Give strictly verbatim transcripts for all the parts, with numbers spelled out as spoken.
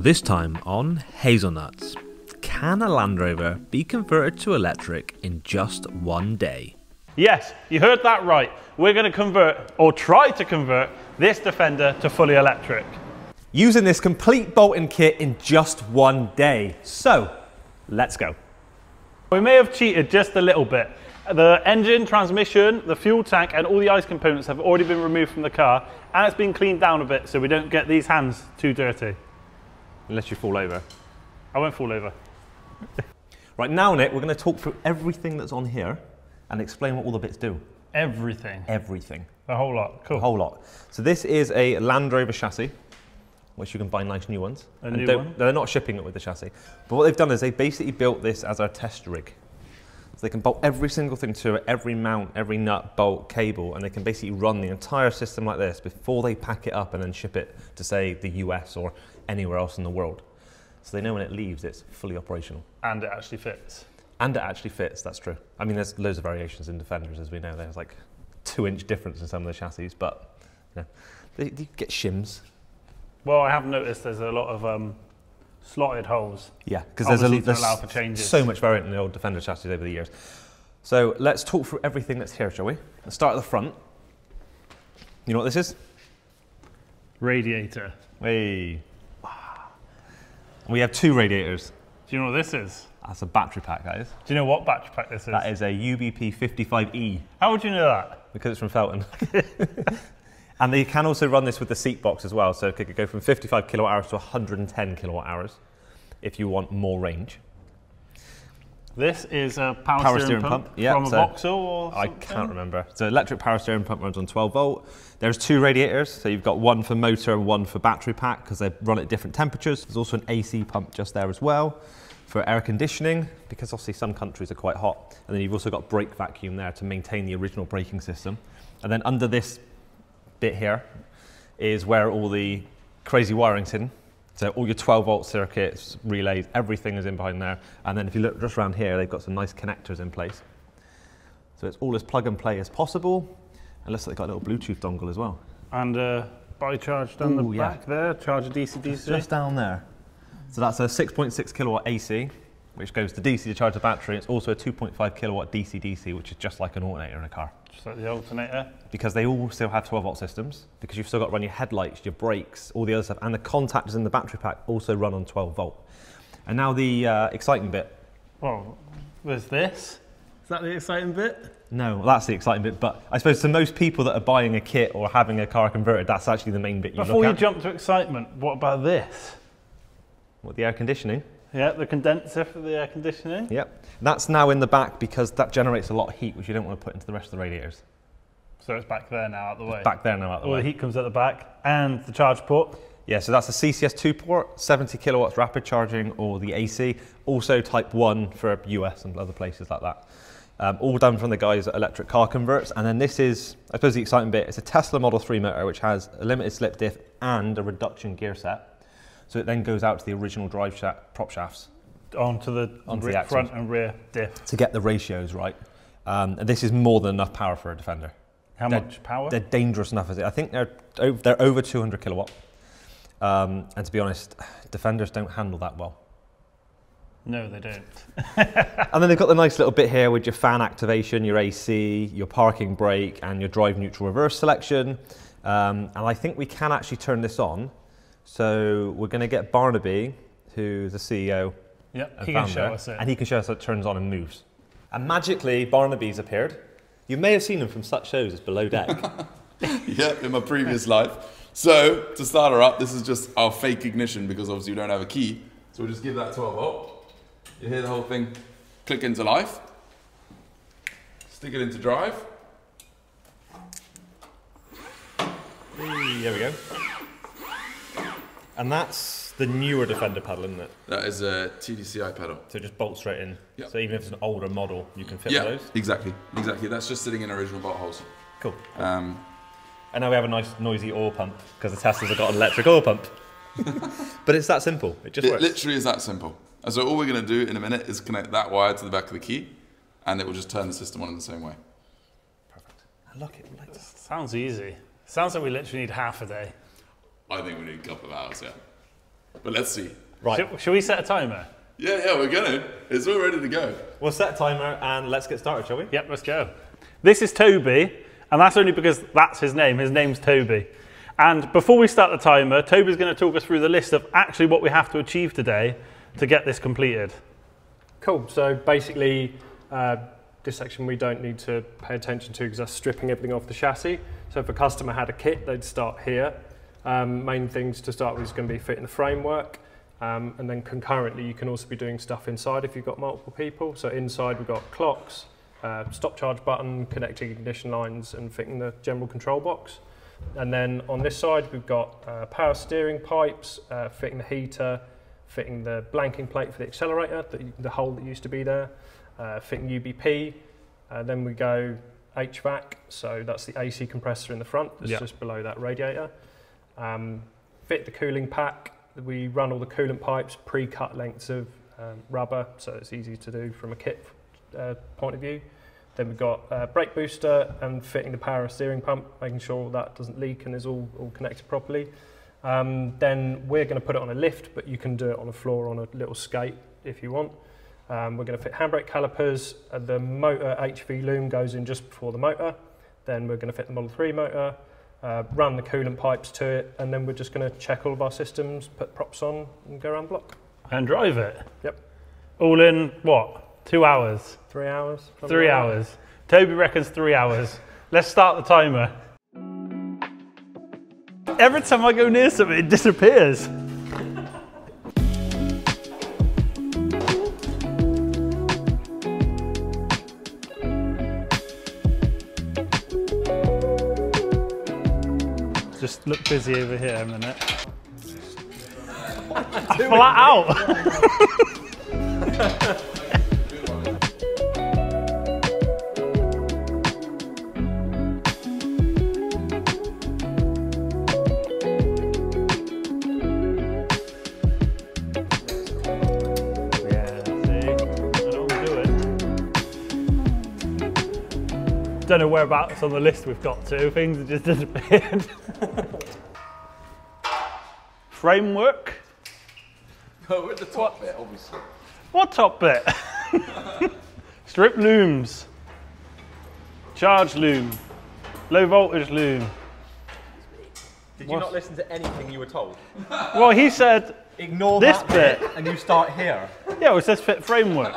This time on Hazell Nutz. Can a Land Rover be converted to electric in just one day? Yes, you heard that right. We're going to convert, or try to convert, this Defender to fully electric. Using this complete bolt-in kit in just one day. So, let's go. We may have cheated just a little bit. The engine, transmission, the fuel tank and all the ICE components have already been removed from the car, and it's been cleaned down a bit so we don't get these hands too dirty. Unless you fall over. I won't fall over. Right, now Nick, we're going to talk through everything that's on here and explain what all the bits do. Everything? Everything. A whole lot, cool. A whole lot. So this is a Land Rover chassis, which you can buy nice new ones. A and new one? They're not shipping it with the chassis. But what they've done is they basically built this as our test rig. So they can bolt every single thing to it, every mount, every nut, bolt, cable, and they can basically run the entire system like this before they pack it up and then ship it to, say, the U S or anywhere else in the world. So they know when it leaves, it's fully operational. And it actually fits. And it actually fits, that's true. I mean, there's loads of variations in Defenders, as we know. There's like two-inch difference in some of the chassis, but you know, they, they get shims. Well, I have noticed there's a lot of um, slotted holes. Yeah, because there's, a, there's allow for changes. So much variant in the old Defender chassis over the years. So let's talk through everything that's here, shall we? Let's start at the front. You know what this is? Radiator. Hey. And we have two radiators. Do you know what this is? That's a battery pack, that is. Do you know what battery pack this is? That is a U B P fifty-five E. How would you know that? Because it's from Fellten. And they can also run this with the seat box as well, so it could go from fifty-five kilowatt hours to one hundred and ten kilowatt hours if you want more range. This is a power, power steering, steering pump, pump. Yeah, from so a Boxer or something? I can't remember. So electric power steering pump runs on twelve volt. There's two radiators, so you've got one for motor and one for battery pack because they run at different temperatures. There's also an A C pump just there as well for air conditioning, because obviously some countries are quite hot. And then you've also got brake vacuum there to maintain the original braking system. And then under this bit here is where all the crazy wiring's hidden. So all your twelve volt circuits, relays, everything is in behind there. And then if you look just around here, they've got some nice connectors in place. So it's all as plug and play as possible. And looks like they've got a little Bluetooth dongle as well. And uh, by charge down Ooh, the yeah. back there, charge a D C D C. Just down there. So that's a six point six kilowatt A C, which goes to D C to charge the battery. It's also a two point five kilowatt D C D C, which is just like an alternator in a car. Just like the alternator? Because they all still have twelve volt systems, because you've still got to run your headlights, your brakes, all the other stuff, and the contactors in the battery pack also run on twelve volt. And now the uh, exciting bit. Well, there's this. Is that the exciting bit? No, well, that's the exciting bit, but I suppose to most people that are buying a kit or having a car converted, that's actually the main bit you look at. Before you jump to excitement, what about this? What, the air conditioning? Yeah, the condenser for the air conditioning. Yep. That's now in the back because that generates a lot of heat, which you don't want to put into the rest of the radiators. So it's back there now out the way. It's back there now out the way. All the heat comes out the back. And the charge port. Yeah, so that's a C C S two port, seventy kilowatts rapid charging or the A C. Also type one for U S and other places like that. Um, all done from the guys at Electric Car Converts. And then this is, I suppose, the exciting bit. It's a Tesla Model three motor, which has a limited slip diff and a reduction gear set. So it then goes out to the original drive shaft, prop shafts. Onto the, onto the front and rear diff. To get the ratios right. Um, and this is more than enough power for a Defender. How they're, much power? They're dangerous enough as it. I think they're, they're over two hundred kilowatt. Um, and to be honest, Defenders don't handle that well. No, they don't. And then they've got the nice little bit here with your fan activation, your A C, your parking brake, and your drive neutral reverse selection. Um, and I think we can actually turn this on. So we're going to get Barnaby, who's the C E O. Yep, he can show us it. And he can show us how it turns on and moves. And magically, Barnaby's appeared. You may have seen him from such shows as Below Deck. Yep, in my previous life. So to start her up, this is just our fake ignition because obviously we don't have a key. So we'll just give that twelve volt. You hear the whole thing click into life. Stick it into drive. There we go. And that's the newer Defender pedal, isn't it? That is a T D C i pedal. So it just bolts straight in. Yep. So even if it's an older model, you can fit yep. those? Yeah, exactly. Exactly. That's just sitting in original bolt holes. Cool. Um, and now we have a nice noisy oil pump, because the Teslas have got an electric oil pump. But it's that simple. It just it works. It literally is that simple. And so all we're going to do in a minute is connect that wire to the back of the key, and it will just turn the system on in the same way. Perfect. I look, it like sounds easy. Sounds like we literally need half a day. I think we need a couple of hours, yeah. But let's see. Right. Should, should we set a timer? Yeah, yeah, we're gonna. It's all ready to go. We'll set a timer and let's get started, shall we? Yep, let's go. This is Toby, and that's only because that's his name. His name's Toby. And before we start the timer, Toby's gonna talk us through the list of actually what we have to achieve today to get this completed. Cool, so basically, uh, this section we don't need to pay attention to because that's stripping everything off the chassis. So if a customer had a kit, they'd start here. Um, main things to start with is going to be fitting the framework, um, and then concurrently you can also be doing stuff inside if you've got multiple people. So inside we've got clocks, uh, stop charge button, connecting ignition lines and fitting the general control box. And then on this side we've got uh, power steering pipes, uh, fitting the heater, fitting the blanking plate for the accelerator, the, the hole that used to be there, uh, fitting U B P, uh, then we go H V A C, so that's the A C compressor in the front, that's yep. just below that radiator. Um, fit the cooling pack, we run all the coolant pipes, pre-cut lengths of um, rubber, so it's easy to do from a kit uh, point of view. Then we've got uh, brake booster and fitting the power steering pump, making sure that doesn't leak and is all, all connected properly. Um, then we're going to put it on a lift, but you can do it on a floor on a little skate if you want. Um, we're going to fit handbrake calipers, uh, the motor H V loom goes in just before the motor, then we're going to fit the Model three motor, Uh, run the coolant pipes to it, and then we're just going to check all of our systems, put props on and go around block. And drive it? Yep. All in what? Two hours? Three hours. Three hours. hours. Toby reckons three hours. Let's start the timer. Every time I go near something, it disappears. Just look busy over here a minute. I flat out! Yeah, see? I don't want to do it. Don't know whereabouts on the list we've got to, things have just disappeared. Framework. Oh, we're at the top what? bit, obviously. What top bit? Strip looms. Charge loom. Low voltage loom. Did you what? not listen to anything you were told? Well, he said ignore this that bit, and you start here. Yeah, well, it says fit framework.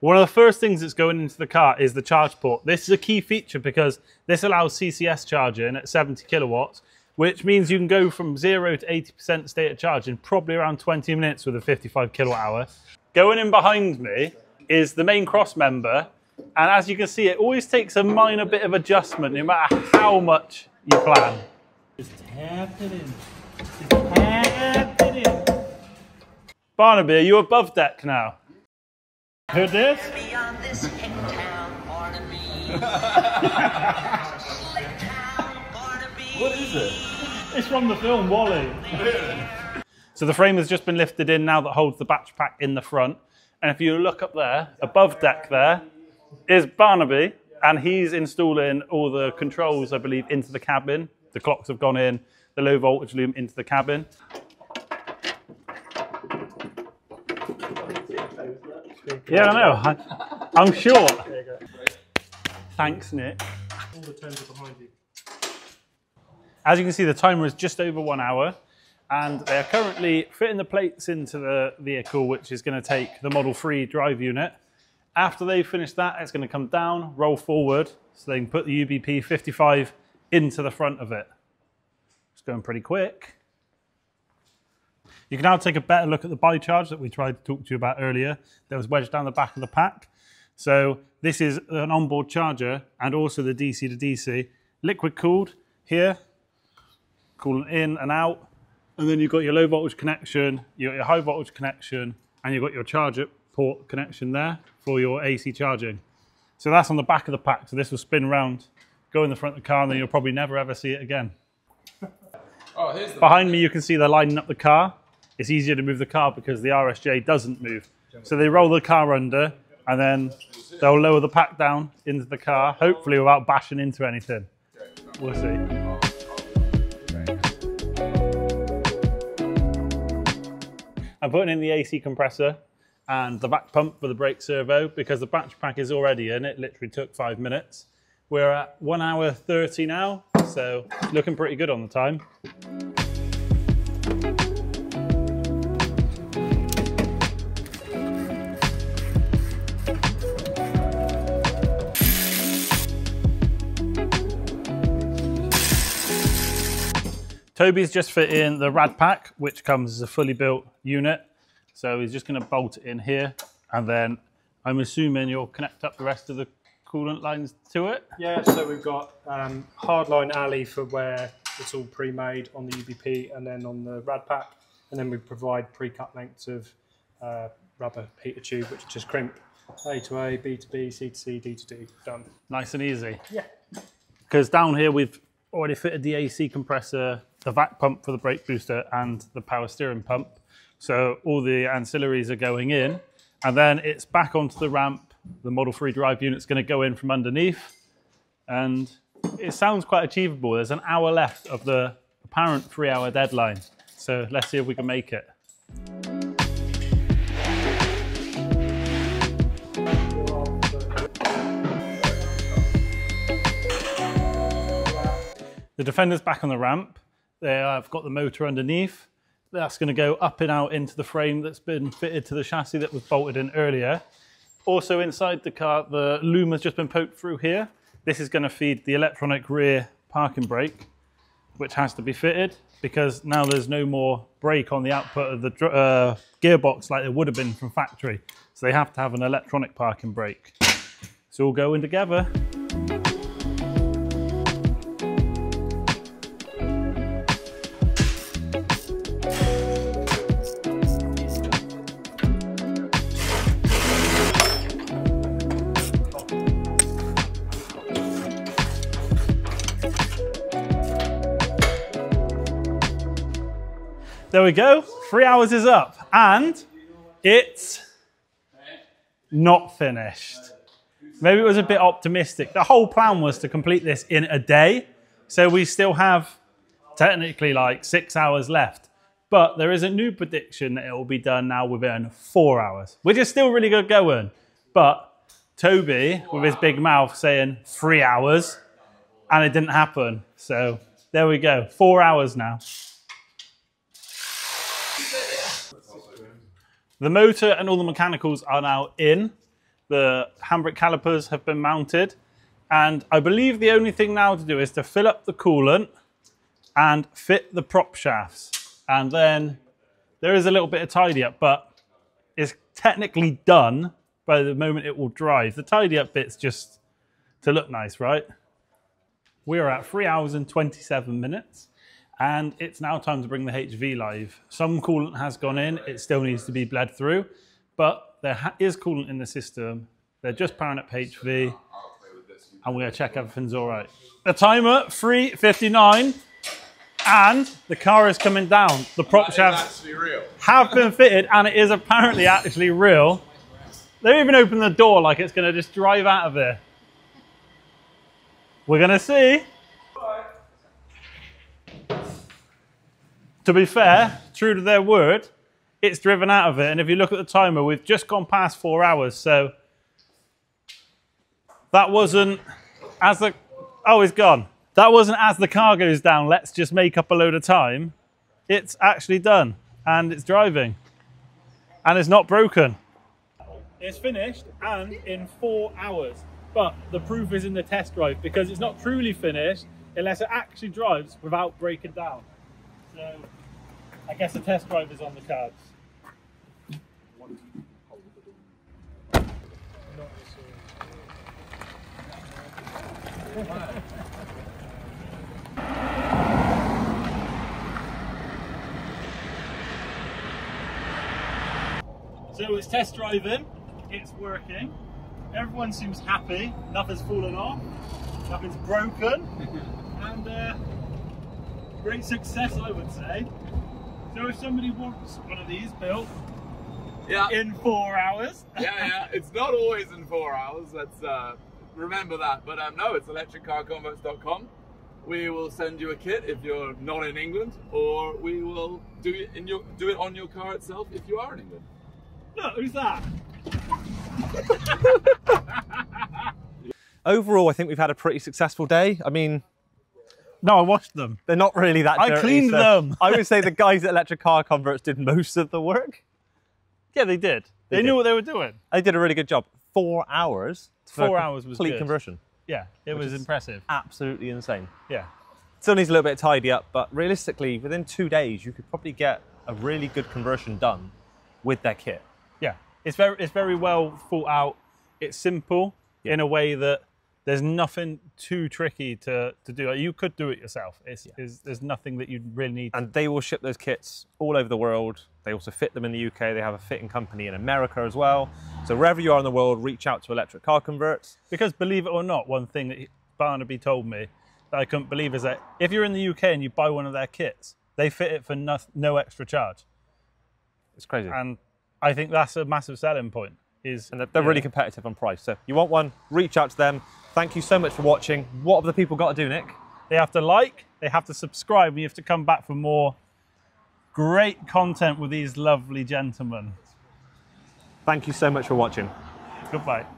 One of the first things that's going into the car is the charge port. This is a key feature because this allows C C S charging at seventy kilowatts, which means you can go from zero to eighty percent state of charge in probably around twenty minutes with a fifty-five kilowatt hour. Going in behind me is the main cross member. And as you can see, it always takes a minor bit of adjustment, no matter how much you plan. Just tap it in, just tap it in. Barnaby, are you above deck now? Who did? What is it? It's from the film Wall-E. So the frame has just been lifted in now that holds the batch pack in the front. And if you look up there, above deck there, is Barnaby. And he's installing all the controls, I believe, into the cabin. The clocks have gone in, the low voltage loom into the cabin. Yeah, I know. I, I'm sure. Thanks, Nick. All the turns are behind you. As you can see, the timer is just over one hour, and they are currently fitting the plates into the vehicle, which is going to take the Model three drive unit. After they finish that, it's going to come down, roll forward, so they can put the U B P fifty-five into the front of it. It's going pretty quick. You can now take a better look at the body charge that we tried to talk to you about earlier that was wedged down the back of the pack. So this is an onboard charger and also the D C to D C, liquid cooled here, cooling in and out. And then you've got your low voltage connection, you've got your high voltage connection, and you've got your charger port connection there for your A C charging. So that's on the back of the pack. So this will spin round, go in the front of the car, and then you'll probably never ever see it again. Oh, here's the Behind me, you can see they're lining up the car. It's easier to move the car because the R S J doesn't move. So they roll the car under, and then they'll lower the pack down into the car, hopefully without bashing into anything. We'll see. I'm putting in the A C compressor and the back pump for the brake servo because the batch pack is already in. It literally took five minutes. We're at one hour thirty now, so looking pretty good on the time. Toby's just fit in the rad pack, which comes as a fully built unit. So he's just going to bolt it in here, and then I'm assuming you'll connect up the rest of the coolant lines to it. Yeah, so we've got um, hardline alley for where it's all pre-made on the U B P and then on the rad pack, and then we provide pre-cut lengths of uh, rubber heater tube, which is just crimp A to A, B to B, C to C, D to D. Done. Nice and easy. Yeah. Because down here we've already fitted the A C compressor, the vac pump for the brake booster and the power steering pump. So all the ancillaries are going in, and then it's back onto the ramp. The Model three drive unit's going to go in from underneath, and it sounds quite achievable. There's an hour left of the apparent three hour deadline. So let's see if we can make it. The Defender's back on the ramp. I've got the motor underneath. That's going to go up and out into the frame that's been fitted to the chassis that was bolted in earlier. Also inside the car, the loom has just been poked through here. This is going to feed the electronic rear parking brake, which has to be fitted because now there's no more brake on the output of the uh, gearbox like there would have been from factory. So they have to have an electronic parking brake. It's all going together. There we go, three hours is up, and it's not finished. Maybe it was a bit optimistic. The whole plan was to complete this in a day, so we still have technically like six hours left, but there is a new prediction that it will be done now within four hours, which is still really good going, but Toby, with his big mouth, saying three hours, and it didn't happen, so there we go, four hours now. The motor and all the mechanicals are now in. The handbrake calipers have been mounted. And I believe the only thing now to do is to fill up the coolant and fit the prop shafts. And then there is a little bit of tidy up, but it's technically done by the moment it will drive. The tidy up bit's just to look nice, right? We are at three hours and twenty-seven minutes. And it's now time to bring the H V live. Some coolant has gone in, it still needs to be bled through, but there is coolant in the system. They're just powering up H V, and we're gonna check everything's all right. The timer, three fifty-nine, and the car is coming down. The prop shafts have been fitted, and it is apparently actually real. They even opened the door like it's gonna just drive out of there. We're gonna see. To be fair, true to their word, it's driven out of it. And if you look at the timer, we've just gone past four hours. So that wasn't as the, oh, it's gone. That wasn't as the car goes down, let's just make up a load of time. It's actually done, and it's driving, and it's not broken. It's finished and in four hours, but the proof is in the test drive because it's not truly finished unless it actually drives without breaking down. So I guess a test drive is on the cards. So it's test driving, it's working, everyone seems happy, nothing's fallen off, nothing's broken, and uh, great success, I would say. So if somebody wants one of these built, yeah, in four hours. yeah, yeah, it's not always in four hours. That's uh, remember that. But um, no, it's electric car converts dot com. We will send you a kit if you're not in England, or we will do it in your do it on your car itself if you are in England. Look, who's that? Overall, I think we've had a pretty successful day. I mean. No, I washed them. They're not really that dirty. I cleaned so them. I would say the guys at Electric Car Converts did most of the work. Yeah, they did. They, they knew did. what they were doing. They did a really good job. Four hours. Four hours was complete good. conversion. Yeah, it was impressive. Absolutely insane. Yeah. Still needs a little bit of tidy up, but realistically, within two days, you could probably get a really good conversion done with their kit. Yeah, it's very, it's very well thought out. It's simple yeah. in a way that. There's nothing too tricky to, to do. Like you could do it yourself. It's, yeah. it's, there's nothing that you really need. And they will ship those kits all over the world. They also fit them in the U K. They have a fitting company in America as well. So wherever you are in the world, reach out to Electric Car Converts. Because believe it or not, one thing that Barnaby told me that I couldn't believe is that if you're in the U K and you buy one of their kits, they fit it for no, no extra charge. It's crazy. And I think that's a massive selling point. Is, and they're yeah. really competitive on price. So if you want one, reach out to them. Thank you so much for watching. What have the people got to do, Nick? They have to like, they have to subscribe, and you have to come back for more great content with these lovely gentlemen. Thank you so much for watching. Goodbye.